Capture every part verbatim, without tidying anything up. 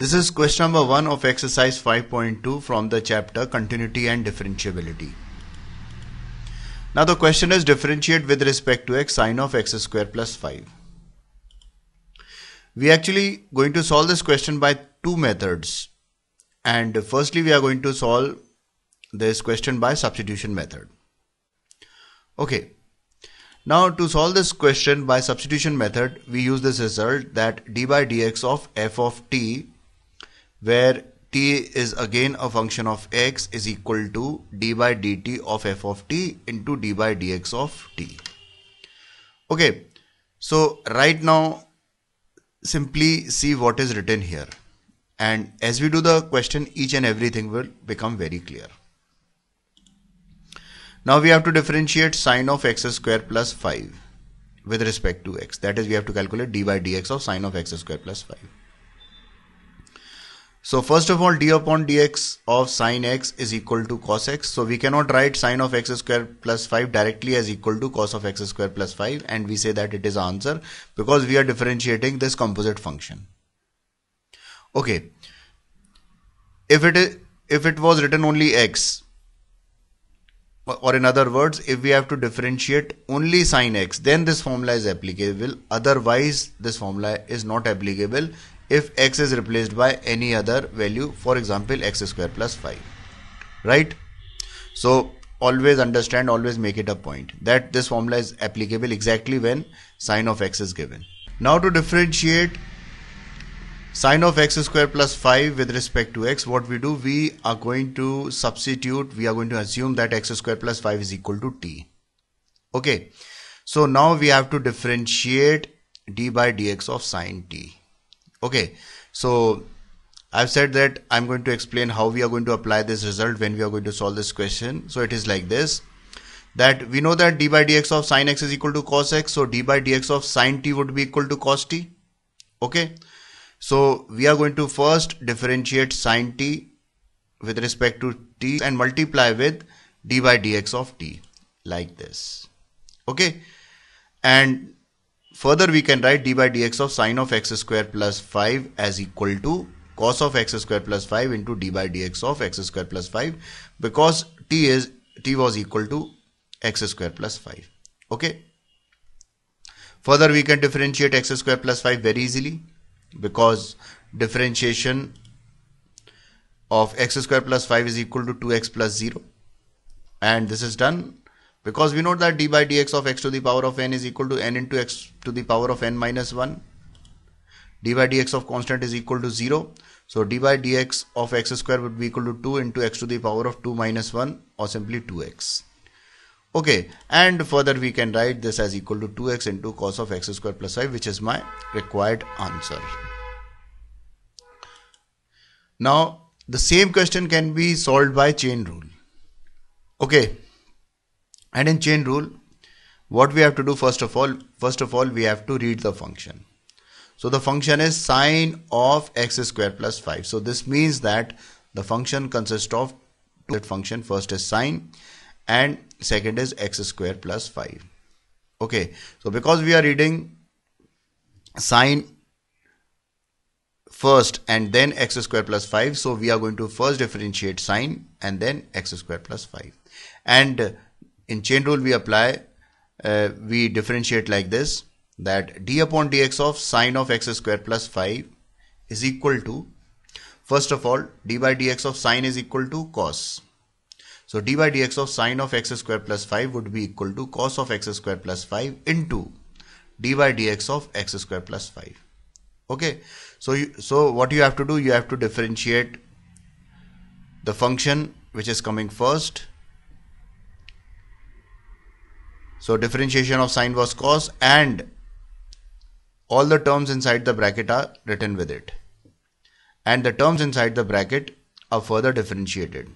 This is question number one of exercise five point two from the chapter Continuity and Differentiability. Now the question is, differentiate with respect to x sine of x square plus five. We are actually going to solve this question by two methods. And firstly, we are going to solve this question by substitution method. Okay. Now to solve this question by substitution method, we use this result that d by dx of f of t, where t is again a function of x, is equal to d by dt of f of t into d by dx of t. Okay, so right now simply see what is written here, and as we do the question, each and everything will become very clear. Now we have to differentiate sine of x square plus five with respect to x. That is, we have to calculate d by dx of sine of x square plus five. So first of all, d upon dx of sine x is equal to cos x. So we cannot write sine of x square plus five directly as equal to cos of x square plus five, and we say that it is answer because we are differentiating this composite function. Okay. If it is, if it was written only x, or in other words, if we have to differentiate only sine x, then this formula is applicable. Otherwise, this formula is not applicable if x is replaced by any other value, for example, x square plus five, right? So always understand, always make it a point that this formula is applicable exactly when sine of x is given. Now to differentiate sine of x square plus five with respect to x, what we do, we are going to substitute, we are going to assume that x square plus five is equal to t. Okay, so now we have to differentiate d by dx of sine t. Okay, so I've said that I'm going to explain how we are going to apply this result when we are going to solve this question. So it is like this, that we know that d by dx of sine x is equal to cos x, so d by dx of sine t would be equal to cos t. Okay. So we are going to first differentiate sine t with respect to t and multiply with d by dx of t like this. Okay. And further we can write d by dx of sine of x square plus five as equal to cos of x square plus five into d by dx of x square plus five, because t is t was equal to x square plus five. Okay. Further we can differentiate x square plus five very easily, because differentiation of x square plus five is equal to two x plus zero, and this is done because we know that d by dx of x to the power of n is equal to n into x to the power of n minus one. D by dx of constant is equal to zero, so d by dx of x square would be equal to two into x to the power of two minus one, or simply two x. Okay, and further we can write this as equal to two x into cos of x square plus five, which is my required answer. Now the same question can be solved by chain rule. Okay, and in chain rule, what we have to do, first of all, first of all we have to read the function. So the function is sine of x square plus five. So this means that the function consists of two functions. First is sine, and second is x square plus five. Okay, so because we are reading sine first and then x square plus five, so we are going to first differentiate sine and then x square plus five. And in chain rule we apply, uh, we differentiate like this, that d upon dx of sine of x square plus five is equal to, first of all, d by dx of sine is equal to cos. So d by dx of sine of x square plus five would be equal to cos of x square plus five into d by dx of x square plus five. Okay. So, you, so what you have to do, you have to differentiate the function which is coming first. So differentiation of sine was cos, and all the terms inside the bracket are written with it. And the terms inside the bracket are further differentiated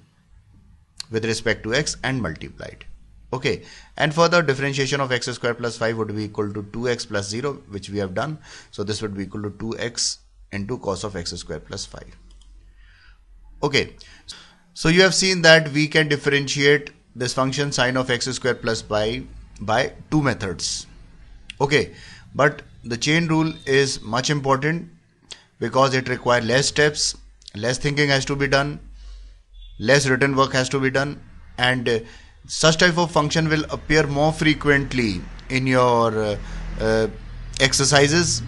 with respect to x and multiplied. Okay, and further differentiation of x square plus five would be equal to two x plus zero, which we have done. So this would be equal to two x into cos of x square plus five. Okay, so you have seen that we can differentiate this function sine of x square plus five by two methods. Okay, but the chain rule is much important, because it requires less steps, less thinking has to be done, less written work has to be done, and uh, such type of function will appear more frequently in your uh, uh, exercises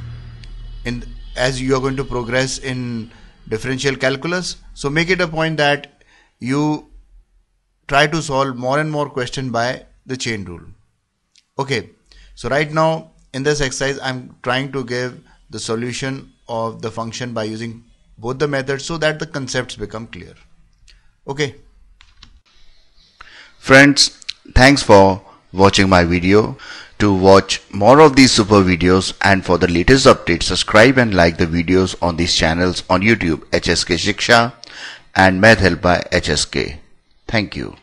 in as you are going to progress in differential calculus. So make it a point that you try to solve more and more question by the chain rule. Okay, so right now in this exercise I'm trying to give the solution of the function by using both the methods so that the concepts become clear. Okay friends, thanks for watching my video. To watch more of these super videos and for the latest updates, subscribe and like the videos on these channels on YouTube, H S K Shiksha and Math Help by H S K. Thank you.